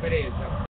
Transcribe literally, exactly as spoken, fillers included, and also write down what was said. esperienza.